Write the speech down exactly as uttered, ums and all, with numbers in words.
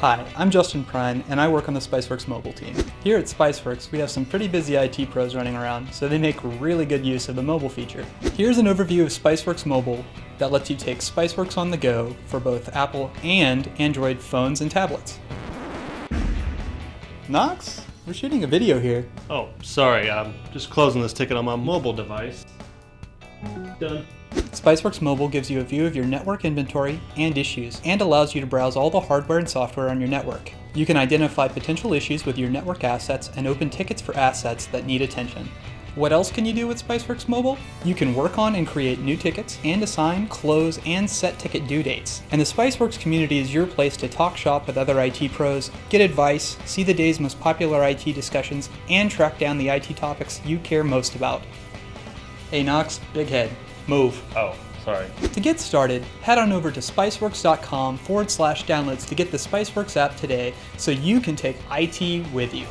Hi, I'm Justin Prine, and I work on the Spiceworks mobile team. Here at Spiceworks, we have some pretty busy I T pros running around, so they make really good use of the mobile feature. Here's an overview of Spiceworks Mobile that lets you take Spiceworks on the go for both Apple and Android phones and tablets. Knox, we're shooting a video here. Oh, sorry, I'm just closing this ticket on my mobile device. Done. Spiceworks Mobile gives you a view of your network inventory and issues, and allows you to browse all the hardware and software on your network. You can identify potential issues with your network assets and open tickets for assets that need attention. What else can you do with Spiceworks Mobile? You can work on and create new tickets, and assign, close, and set ticket due dates. And the Spiceworks community is your place to talk shop with other I T pros, get advice, see the day's most popular I T discussions, and track down the I T topics you care most about. Hey Knox, big head. Move. Oh, sorry. To get started, head on over to spiceworks.com forward slash downloads to get the Spiceworks app today so you can take I T with you.